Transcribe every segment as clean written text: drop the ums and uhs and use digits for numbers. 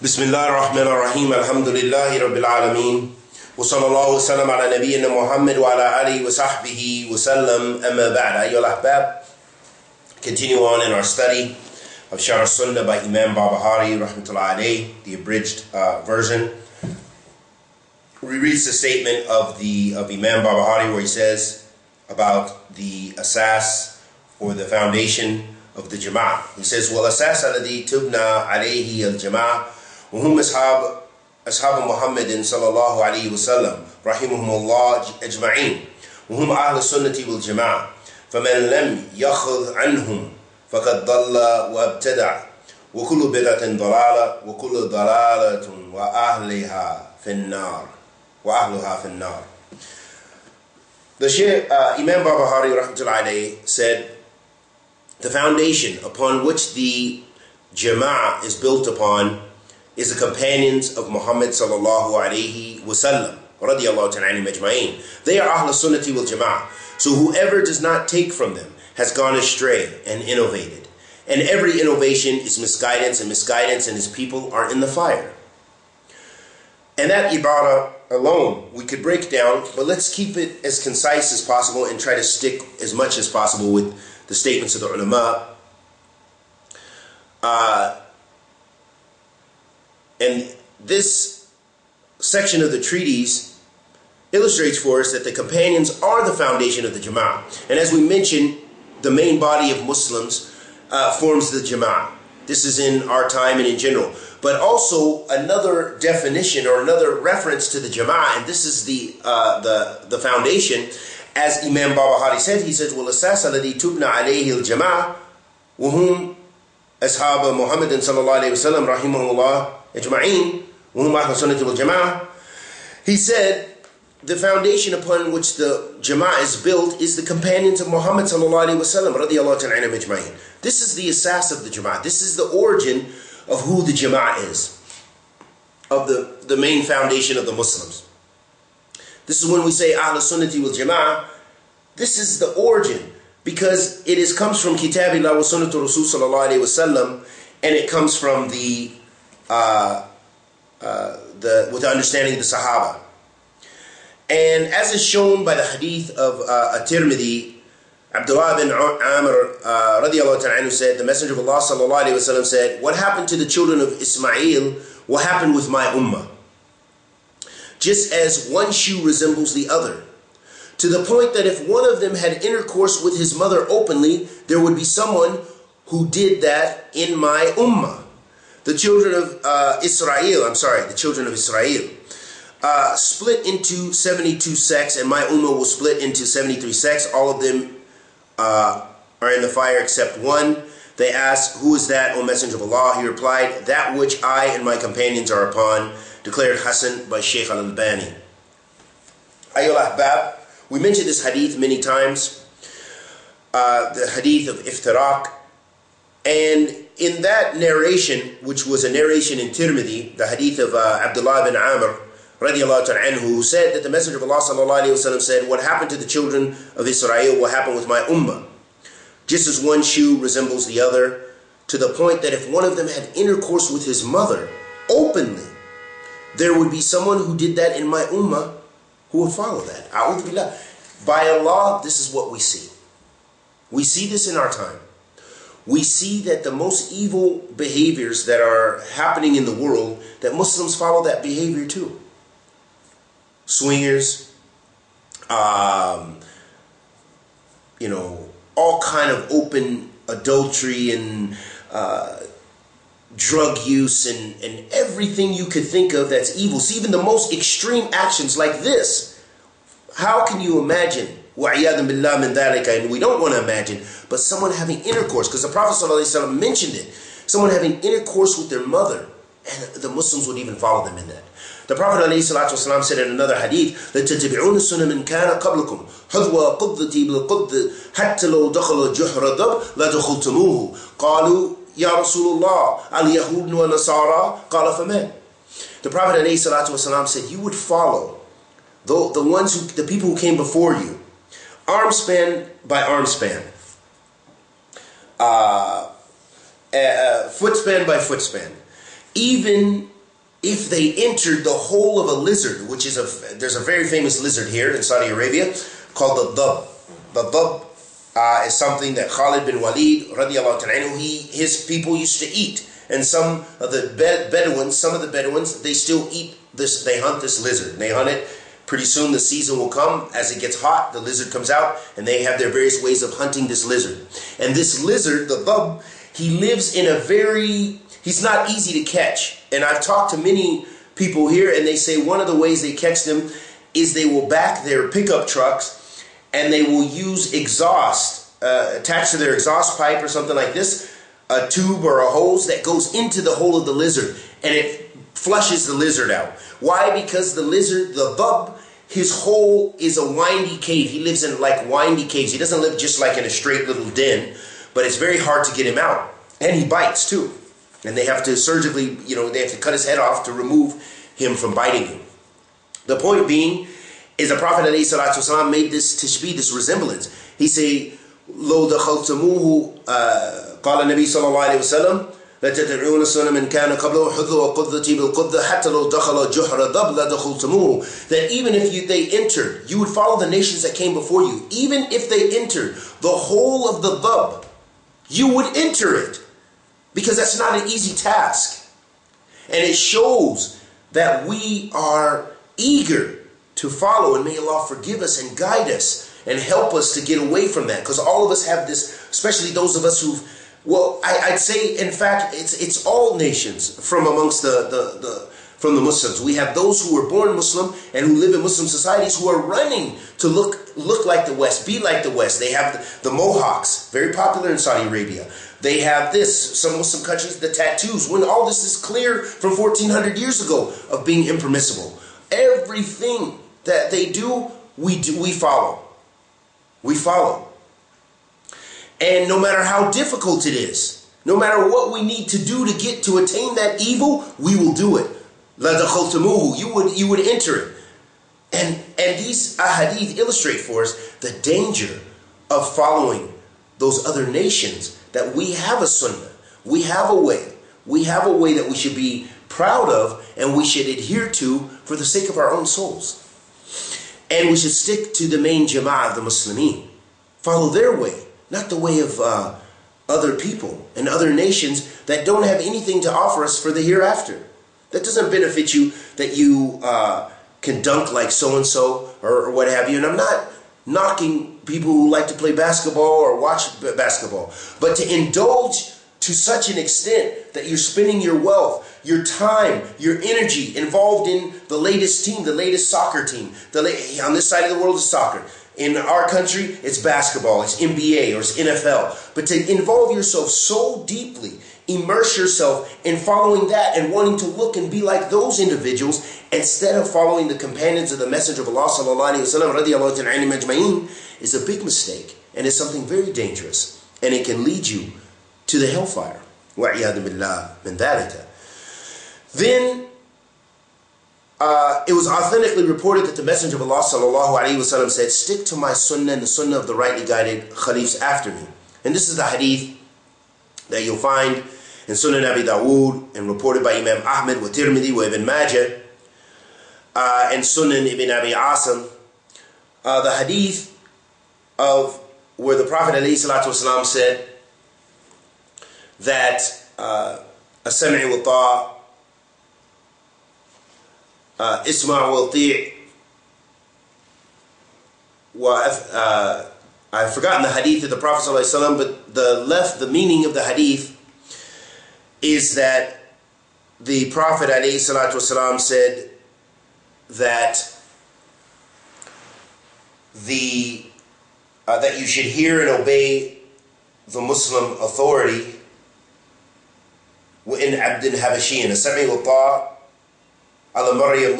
Bismillah ar-Rahman ar-Rahim, alhamdulillahi rabbil alameen, wa sallallahu wa sallam ala nabiyyina Muhammad wa ala alihi wa sahbihi wa sallam, amma ba'da. Ayyul ahbab, continue on in our study of Shahar As-Sunnah by Imam Barbahari, rahmatullahi alayhi, the abridged version. We read the statement of Imam Barbahari where he says about the asas or the foundation of the Jama'ah. He says, "Well, asas alladhi tubna alayhi al-Jama'ah." وهم أصحاب محمد صلى الله عليه وسلم رحمهم الله أجمعين وهم أهل السنة والجماعة فمن لم يخذ عنهم فقد ضل وابتدع وكل بدعة ضلالة وكل ضلالة وأهلها في النار وأهلها في النار. The Shaykh Imam Barbahari rahmatullahi alayhi said, the foundation upon which the Jama'ah is built upon is the companions of Muhammad sallallahu alayhi wa sallam radiyallahu ta'ala majma'in. They are Ahl Sunnati wal Jama'ah. So whoever does not take from them has gone astray and innovated. And every innovation is misguidance, and misguidance and his people are in the fire. And that ibarah alone we could break down, but let's keep it as concise as possible and try to stick as much as possible with the statements of the ulama. And this section of the treatise illustrates for us that the companions are the foundation of the Jama'ah. And as we mentioned, the main body of Muslims forms the Jama'ah. This is in our time and in general. But also another definition or another reference to the Jama'ah, and this is the foundation, as Imam Barbahari said, he said, وَالْأَسَاسَ الَّذِي تُبْنَى عَلَيْهِ الْجَمَاعَةِ وَهُمْ أَصْحَابَ مُحَمَّدٍ صَلَى اللَّهُ عَلَيْهِ وَسَلَّمَ رَحِمَهُ اللَّهُ أَجْمَعِينَ وَهُمْ أَهْلُ السُّنَّةِ وَالْجَمَاعَةِ. He said, the foundation upon which the Jama'ah is built is the companions of Muhammad sallallahu alaihi wasallam radiyallahu ta'ala anhum ajma'in. This is the asas of the Jama'ah. This is the origin of who the Jama'ah is, of the main foundation of the Muslims. This is when we say Ahl Sunnati wal Jama'ah. This is the origin, because it is comes from Kitabillah wa Sunnatul Rasul sallallahu alaihi wasallam, and it comes from with the understanding of the Sahabah. And as is shown by the Hadeeth of At-Tirmidhi, Abdullah bin Amr radiyallahu ta'ala anhu said, the Messenger of Allah sallallahu alayhi wa sallam said, what happened to the children of Ismail will happen with my ummah, just as one shoe resembles the other, to the point that if one of them had intercourse with his mother openly, there would be someone who did that in my ummah. The children of the children of Israel split into 72 sects, and my ummah will split into 73 sects. All of them are in the fire except one. They asked, who is that, O Messenger of Allah? He replied, that which I and my companions are upon, declared Hassan by Shaykh al-Albani. Ayyul ahbab, we mentioned this hadith many times, the hadith of iftiraq. And in that narration, which was a narration in Tirmidhi, the hadith of Abdullah bin Amr radiyallahu ta'ala anhu, who said that the Messenger of Allah sallallahu alayhi wa sallam said, what happened to the children of Israel will happen with my ummah, just as one shoe resembles the other, to the point that if one of them had intercourse with his mother openly, there would be someone who did that in my ummah who would follow that. A'udhu billah. By Allah, this is what we see. We see this in our time. We see that the most evil behaviors that are happening in the world, that Muslims follow that behavior too. Swingers, all kind of open adultery and drug use and everything you could think of that's evil. See, even the most extreme actions like this, how can you imagine? And we don't want to imagine, but someone having intercourse, because the Prophet ﷺ mentioned it, someone having intercourse with their mother, and the Muslims would even follow them in that. The Prophet ﷺ said in another hadith, لَتَتَبِعُونَ السُّنَّةَ مِنْ كَانَ قَبْلَكُمْ حُذْوَ قُبْضَتِي بِالْقُبْضِ حَتَّى لَوْ دَخَلَ جُحْرَ ذَبْ لَدَخُلْتُمُوهُ قَالُوا يَا رَسُولُ اللَّهِ الْيَهُودُ وَالنَّصَارَى قَالَ فَمَنْ. The Prophet ﷺ said, you would follow the people who came before you, arm span by arm span, foot span by foot span, even if they entered the hole of a lizard, which is there's a very famous lizard here in Saudi Arabia called the dhab. The dhab is something that Khalid bin Walid, radiallahu ta'ala, his people used to eat. And some of the Bedouins, they still eat this, they hunt this lizard. And they hunt it. Pretty soon the season will come. As it gets hot, the lizard comes out, and they have their various ways of hunting this lizard. And this lizard, the dhab, he lives in a very... He's not easy to catch. And I've talked to many people here, and they say one of the ways they catch them is they will back their pickup trucks, and they will use exhaust, attached to their exhaust pipe or something like this, a tube or a hose that goes into the hole of the lizard, and it flushes the lizard out. Why? Because the lizard, the dhab, his hole is a windy cave. He lives in like windy caves. He doesn't live just like in a straight little den, but it's very hard to get him out. And he bites too. And they have to surgically, you know, they have to cut his head off to remove him from biting him. The point being is the Prophet ﷺ made this tashbih, this resemblance. He say, لو دخلتموه قال النبي صلى الله عليه وسلم لا تتبعون سنة من كان قبله حذو وقذتي بالقذة حتى لو دخل جحر ضب لا دخلتموه. That even if they entered, you would follow the nations that came before you. Even if they entered the whole of the dhab, you would enter it. Because that's not an easy task. And it shows that we are eager to follow. And may Allah forgive us and guide us and help us to get away from that. Because all of us have this, especially those of us who've, well, I'd say, in fact, it's all nations from amongst from the Muslims. We have those who were born Muslim and who live in Muslim societies who are running to look like the West, be like the West. They have the mohawks, very popular in Saudi Arabia. They have this, some Muslim countries, the tattoos, when all this is clear from 1400 years ago of being impermissible. Everything that they do, we follow. We follow. And no matter how difficult it is, no matter what we need to do to get to attain that evil, we will do it. لَدَخَلْتَمُوهُ, you would enter it. And these ahadith illustrate for us the danger of following those other nations, that we have a sunnah, we have a way that we should be proud of and we should adhere to for the sake of our own souls. And we should stick to the main jama'ah of the Muslimin. Follow their way, not the way of other people and other nations that don't have anything to offer us for the hereafter. That doesn't benefit you that you can dunk like so-and-so or what have you. And I'm not knocking people who like to play basketball or watch basketball. But to indulge to such an extent that you're spending your wealth, your time, your energy involved in the latest team, the latest soccer team. On this side of the world is soccer. In our country, it's basketball, it's NBA or it's NFL. But to involve yourself so deeply, immerse yourself in following that and wanting to look and be like those individuals instead of following the companions of the Messenger of Allah sallallahu alaihi wasallam radiyallahu ta'ala majma'in is a big mistake and is something very dangerous, and it can lead you to the hellfire. Wa'iyadu billah min dhalika. Then it was authentically reported that the Messenger of Allah sallallahu alaihi wasallam said, "Stick to my sunnah and the sunnah of the rightly guided khalifs after me." And this is the hadith that you'll find in Sunan Abi Dawood and reported by Imam Ahmed wa Tirmidhi wa Ibn Majah and Sunan Ibn Abi Asim, the hadith of where the Prophet ﷺ said that as-sam'i wa ta'a, isma' wa ati' wa I've forgotten the hadith of the Prophet ﷺ, but the meaning of the hadith is that the Prophet ﷺ said that that you should hear and obey the Muslim authority in Abdin Habashian, as-sam'i wa ta'a ala mar'i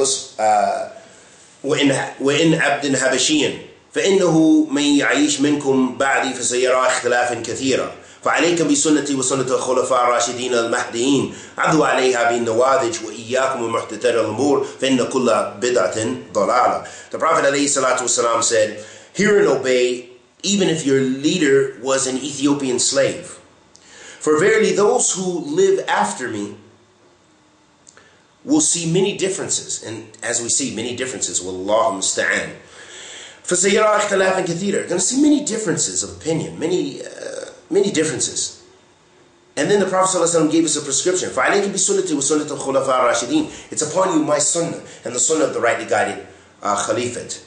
wa in Abdin Habashian. فإنه من يعيش منكم بعدي فسيرى اختلافا كثيرا فعليكم بسنتي وسنة الخلفاء الراشدين المهديين عضوا عليها بالنواذج وإياكم ومحدثات الأمور فإن كل بدعة ضلالة. The Prophet ﷺ said, "Hear and obey, even if your leader was an Ethiopian slave. For verily those who live after me we'll see many differences. And as we see many differences, wallahu musta'an. فَسَيَرَا اخْتَلَافًا كَثِيرًا. You're going to see many differences of opinion, many differences. And then the Prophet ﷺ gave us a prescription. فَعَلَيْكَ بِسُنَّةِ وَسُنَّةِ الْخُلَفَاءِ الرَّاشِدِينَ. It's upon you my sunnah and the sunnah of the rightly guided Khalifate.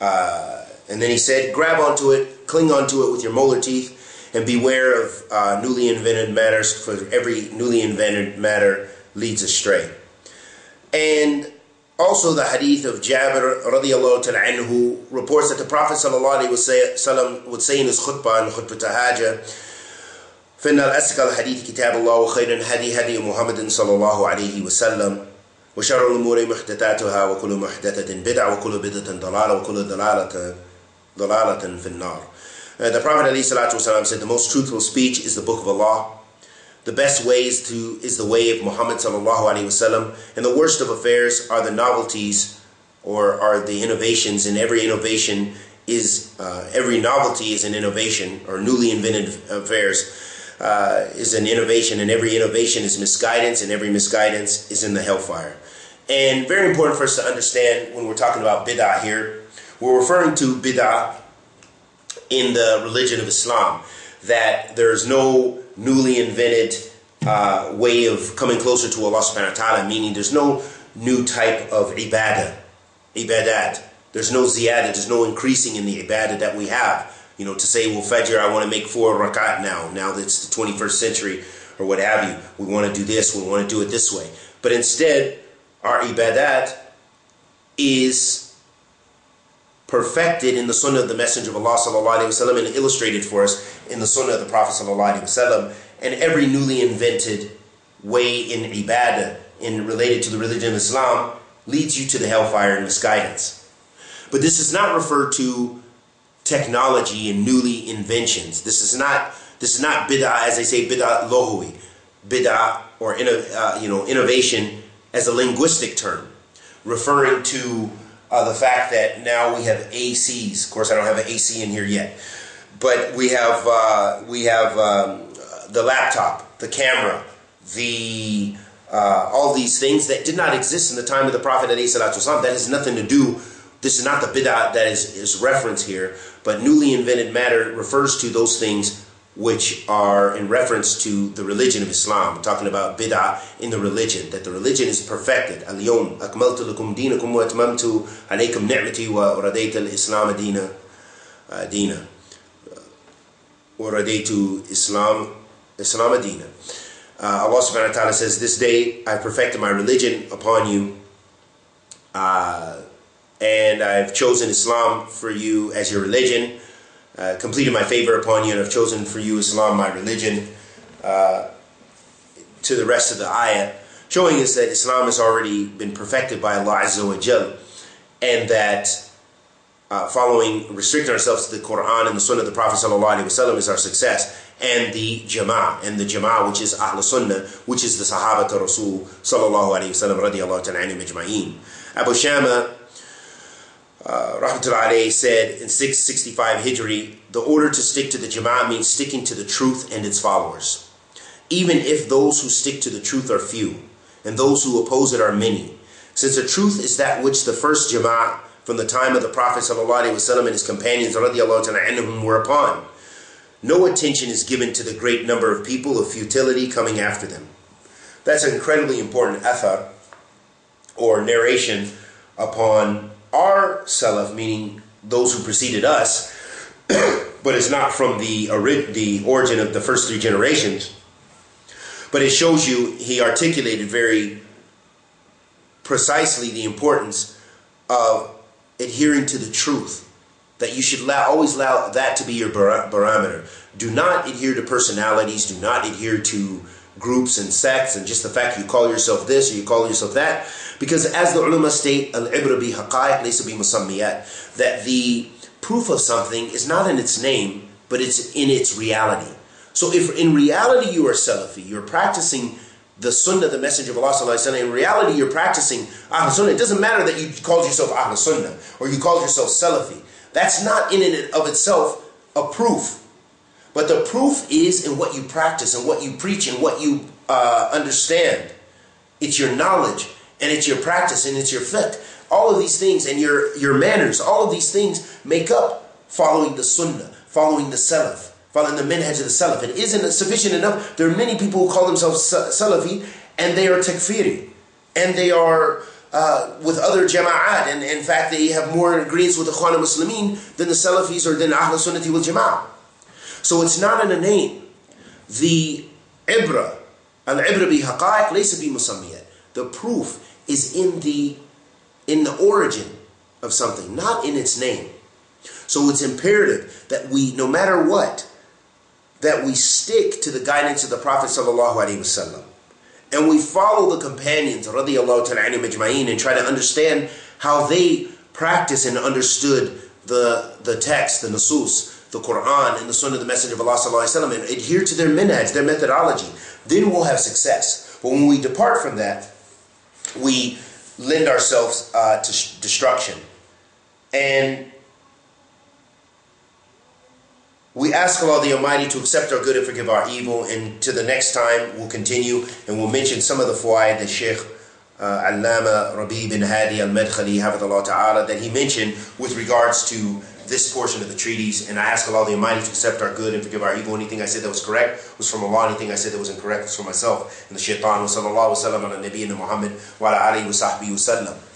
And then he said, grab onto it, cling onto it with your molar teeth, and beware of newly invented matters, for every newly invented matter leads astray. And also the hadith of Jabir radiallahu ta'ala anhu reports that the Prophet sallallahu alaihi wasallam would say in his khutbah, in khutbah tahajjah, فَإِنَّ الْأَسْقَى الْحَدِيثِ كِتَابُ اللَّهِ وَخَيْرًا هَدِي هَدِي مُحَمَّدٍ صَلَى اللَّهُ عَلَيْهِ وَسَلَّمَ وَشَرُّ الْأُمُورِ مُحْدَثَاتُهَا وَكُلُّ مُحْدَثَةٍ بِدْعَةٌ وَكُلُّ بِدْعَةٍ ضَلَالَةٌ وَكُلُّ ضَلَالَةٍ فِي النَّارِ. The Prophet ﷺ said the most truthful speech is the book of Allah. The best ways to is the way of Muhammad ﷺ, and the worst of affairs are the novelties, or are the innovations. And every innovation is every novelty is an innovation, or newly invented affairs is an innovation, and every innovation is misguidance, and every misguidance is in the hellfire. And very important for us to understand when we're talking about bid'ah here, we're referring to bid'ah in the religion of Islam, that there's no newly invented way of coming closer to Allah subhanahu wa ta'ala, meaning there's no new type of ibadat. There's no ziyadah, there's no increasing in the ibadah that we have. You know, to say, well, Fajr, I want to make 4 rakat now that it's the 21st century or what have you. We want to do this, we want to do it this way. But instead, our ibadat is perfected in the sunnah of the Messenger of Allah sallallahu alaihi wasallam, and illustrated for us in the sunnah of the Prophet sallallahu alaihi wasallam. And every newly invented way in ibadah, in related to the religion of Islam, leads you to the hellfire and misguidance. But this is not referred to technology and newly inventions. This is not bid'ah, as they say, bid'ah lohwi, bid'ah, or innovation as a linguistic term, referring to the fact that now we have ACs. Of course, I don't have an AC in here yet, but we have the laptop, the camera, the all these things that did not exist in the time of the Prophet ﷺ. That has nothing to do. This is not the bid'ah that is referenced here, but newly invented matter refers to those things which are in reference to the religion of Islam. We're talking about bid'ah in the religion, that the religion is perfected. Al-yawm akmaltu lakum dinakum wa atmamtu alaykum ni'mati wa radaytu al-islam adina. Wa radaytu islam adina. Allah subhanahu wa ta'ala says, this day I perfected my religion upon you, and I've chosen Islam for you as your religion. Completed my favor upon you, and I've chosen for you Islam, my religion, to the rest of the ayah, showing us that Islam has already been perfected by Allah Azza wa Jal, and that restricting ourselves to the Quran and the Sunnah of the Prophet sallallahu alaihi wasallam is our success, and the Jamaa'ah, which is Ahl Sunnah, which is the Sahabah to Rasul sallallahu alaihi wasallam radiyallahu ta'ala anhum ajma'in. Abu Shama rahmatullahi alayhi said in 665 Hijri, the order to stick to the Jama'ah means sticking to the truth and its followers, even if those who stick to the truth are few, and those who oppose it are many. Since the truth is that which the first Jama'ah from the time of the Prophet ﷺ and his companions ﷺ were upon, no attention is given to the great number of people of futility coming after them. That's an incredibly important athar, or narration, upon our Salaf, meaning those who preceded us, but it's not from the origin of the first 3 generations. But it shows you, he articulated very precisely the importance of adhering to the truth, that you should always allow that to be your barometer. Do not adhere to personalities, do not adhere to groups and sects, and just the fact you call yourself this or you call yourself that, because as the ulama state, al-ibra bi haqa'iq laysa bi musammiyat, that the proof of something is not in its name, but it's in its reality. So if in reality you are Salafi, you're practicing the Sunnah, the Messenger of Allah sallallahu alaihi wasallam, in reality you're practicing Ahl Sunnah, it doesn't matter that you called yourself Ahl Sunnah or you called yourself Salafi. That's not in and of itself a proof. But the proof is in what you practice and what you preach and what you understand. It's your knowledge, and it's your practice, and it's your fiqh. All of these things, and your manners, all of these things make up following the sunnah, following the salaf, following the minhaj of the salaf. It isn't sufficient enough. There are many people who call themselves Salafi, and they are takfeeri, and they are with other jama'at, and in fact they have more agreements with the Ikhwan al-Muslimin than the Salafis or than Ahl Sunnati wal Jama'ah. So it's not in a name. The ibra, al-ibra bi haqa'iq laysa bi musammiyat. The proof is in the origin of something, not in its name. So it's imperative that we, no matter what, that we stick to the guidance of the Prophet sallallahu alaihi wasallam, and we follow the companions radiyallahu ta'ala anhum ajma'in, and try to understand how they practice and understood the text, the nusus, the Quran, and the sunnah of the Messenger of Allah sallallahu alaihi wasallam, and adhere to their minhaj, their methodology. Then we'll have success. But when we depart from that, we lend ourselves to destruction. And we ask Allah the Almighty to accept our good and forgive our evil. And to the next time, we'll continue and we'll mention some of the fawaid that Shaykh Allama Rabi bin Hadi al-Madkhali hafidhahullah ta'ala, that he mentioned with regards to this portion of the treatise. And I ask Allah the Almighty to accept our good and forgive our evil. Anything I said that was correct was from Allah. Anything I said that was incorrect was from myself and the shaitan. Wa sallallahu wa sallam ala nabiyyina Muhammad wa ala alihi wa sahbihi wa sallam.